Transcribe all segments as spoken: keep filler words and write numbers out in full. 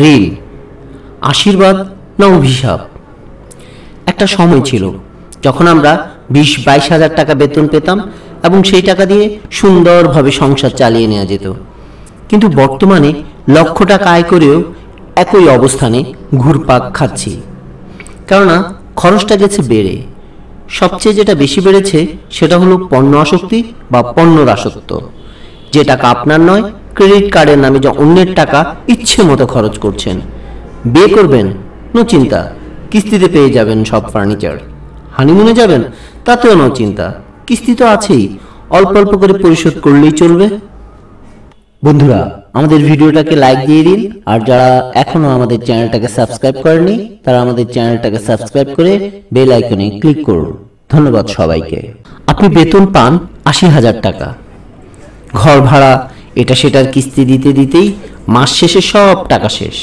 ঋণ, আশীর্বাদ না অভিশাপ। একটা সময় ছিল যখন আমরা বিশ বাইশ হাজার টাকা বেতন পেতাম এবং সেই টাকা দিয়ে সুন্দরভাবে সংসার চালিয়ে নেওয়া যেত, কিন্তু বর্তমানে লক্ষ টাকা আয় করেও একই অবস্থানে ঘুরপাক খাচ্ছি, কেননা খরচটা গেছে বেড়ে। সবচেয়ে যেটা বেশি বেড়েছে সেটা হলো পণ্য আসক্তি বা পণ্যর আসক্ত। যে টাকা আপনার নয়, ক্রেডিট কার্ডের নামে যা অন্যের টাকা ইচ্ছে মতো খরচ করছেন। বিয়ে করবেন, নো চিন্তা, কিস্তিতে পেয়ে যাবেন সব ফার্নিচার। হানিমুনে যাবেন, তাতেও নো চিন্তা, কিস্তি তো আছেই, অল্প অল্প করে পরিশোধ করলেই চলবে। বন্ধুরা, আমাদের ভিডিওটাকে লাইক দিয়ে দিন, আর যারা এখনো আমাদের চ্যানেলটাকে সাবস্ক্রাইব করেনি তারা আমাদের চ্যানেলটাকে সাবস্ক্রাইব করে বেল আইকনে ক্লিক করুন। ধন্যবাদ সবাইকে। আপনি বেতন পান আশি হাজার টাকা, ঘর ভাড়া এটা সেটার কিস্তি দিতে দিতেই মাস শেষে সব টাকা শেষ।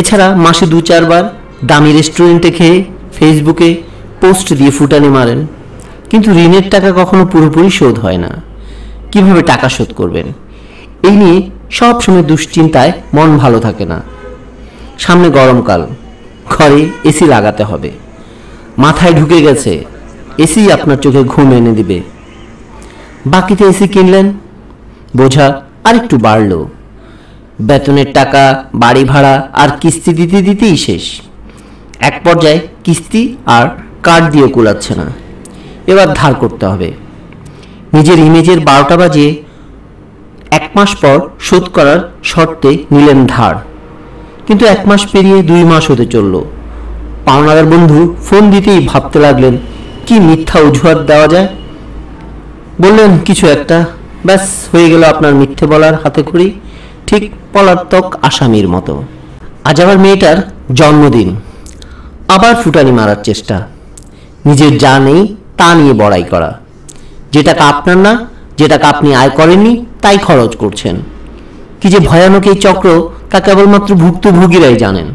এছাড়া মাসে দু চারবার দামি রেস্টুরেন্টে খেয়ে ফেসবুকে পোস্ট দিয়ে ফুটানি মারেন, কিন্তু ঋণের টাকা কখনো পুরোপুরি শোধ হয় না। কিভাবে টাকা শোধ করবেন এই নিয়ে সবসময় দুশ্চিন্তায় মন ভালো থাকে না। সামনে গরমকাল, ঘরে এসি লাগাতে হবে, মাথায় ঢুকে গেছে এসি আপনার চোখে ঘুম এনে দিবে। বাকিতে এসি কিনলেন, বোঝা আরেকটু বাড়ল। বেতনের টাকা, বাড়ি ভাড়া আর কিস্তি দিতে দিতেই শেষ। এক পর্যায়ে কিস্তি আর কার্ড দিয়ে কুলাচ্ছে না, এবার ধার করতে হবে। নিজের ইমেজের বারোটা বাজে এক মাস পর শোধ করার শর্তে নিলেন ধার, কিন্তু এক মাস পেরিয়ে দুই মাস হতে চলল। পাওনাদার বন্ধু ফোন দিতেই ভাবতে লাগলেন কি মিথ্যা অজুহাত দেওয়া যায়। বললেন কিছু একটা, ব্যাস হয়ে গেল আপনার মিথ্যে বলার হাতেখড়ি, ঠিক পলাতক আসামির মতো। আজ আবার মেয়েটার জন্মদিন, আবার ফুটানি মারার চেষ্টা। নিজের যা নেই তা নিয়ে বড়াই করা, যেটা আপনার না, যেটা আপনি আয় করেননি তাই খরচ করছেন। কি যে ভয়ানক এই চক্র তা কেবলমাত্র ভুক্তভোগীরাই জানেন।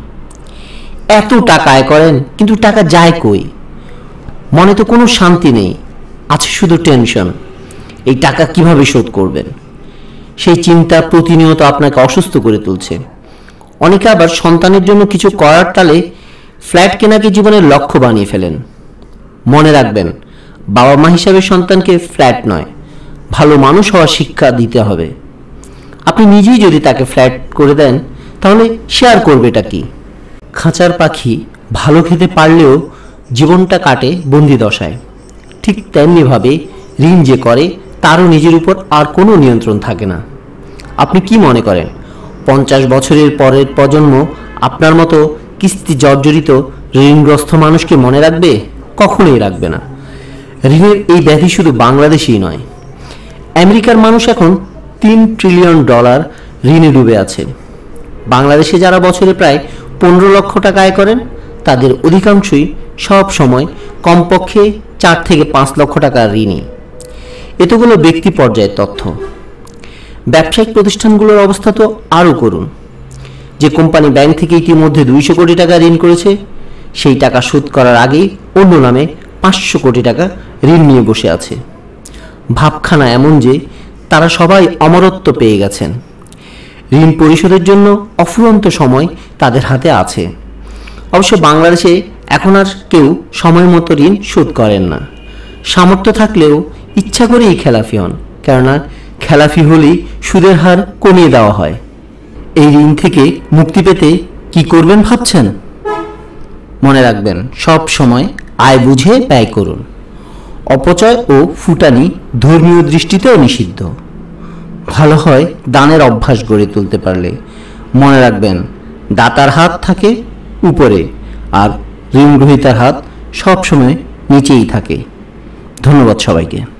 এত টাকা আয় করেন কিন্তু টাকা যায় কই? মনে তো কোনো শান্তি নেই, আছে শুধু টেনশন, এই টাকা কিভাবে শোধ করবেন। সেই চিন্তা প্রতিনিয়ত আপনাকে অসুস্থ করে তুলছে। অনেকে আবার সন্তানের জন্য কিছু করার তালে ফ্ল্যাট কেনাকে জীবনের লক্ষ্য বানিয়ে ফেলেন। মনে রাখবেন, বাবা মা হিসাবে সন্তানকে ফ্ল্যাট নয়, ভালো মানুষ হওয়ার শিক্ষা দিতে হবে। আপনি নিজেই যদি তাকে ফ্ল্যাট করে দেন তাহলে শেয়ার করবেটা কি? খাঁচার পাখি ভালো খেতে পারলেও জীবনটা কাটে বন্দি দশায়। ঠিক তেমনিভাবে ঋণ যে করে তারও নিজের উপর আর কোনো নিয়ন্ত্রণ থাকে না। আপনি কি মনে করেন পঞ্চাশ বছরের পরের প্রজন্ম আপনার মতো কিস্তি জর্জরিত ঋণগ্রস্ত মানুষকে মনে রাখবে? কখনোই রাখবে না। ঋণের এই ব্যাধি শুধু বাংলাদেশেই নয়, আমেরিকার মানুষ এখন তিন ট্রিলিয়ন ডলার ঋণে ডুবে আছে। বাংলাদেশে যারা বছরে প্রায় পনেরো লক্ষ টাকা আয় করেন তাদের অধিকাংশই সব সময় কমপক্ষে চার থেকে পাঁচ লক্ষ টাকা ঋণী। এতগুলো ব্যক্তি পর্যায়ের তথ্য। ব্যবসায়িক প্রতিষ্ঠানগুলোর অবস্থা তো আরও করুন। যে কোম্পানি ব্যাংক থেকে ইতিমধ্যে দুইশো কোটি টাকা ঋণ করেছে সেই টাকা শোধ করার আগেই অন্য নামে পাঁচশো কোটি টাকা ঋণ নিয়ে বসে আছে। ভাবখানা এমন যে তারা সবাই অমরত্ব পেয়ে গেছেন। ঋণ পরিশোধের জন্য অফুরন্ত সময় তাদের হাতে আছে। অবশ্য বাংলাদেশে এখন আর কেউ সময় মতো ঋণ শোধ করেন না। সামর্থ্য থাকলেও ইচ্ছা করেই খেলাফি হন, কেননা খেলাফি হলেই সুদের হার কমিয়ে দেওয়া হয়। এই ঋণ থেকে মুক্তি পেতে কি করবেন ভাবছেন? মনে রাখবেন, সব সময় আয় বুঝে ব্যয় করুন। অপচয় ও ফুটানি ধর্মীয় দৃষ্টিতেও নিষিদ্ধ। ভালো হয় দানের অভ্যাস গড়ে তুলতে পারলে। মনে রাখবেন, দাতার হাত থাকে উপরে আর ঋণগ্রহীতার হাত সবসময় নিচেই থাকে। ধন্যবাদ সবাইকে।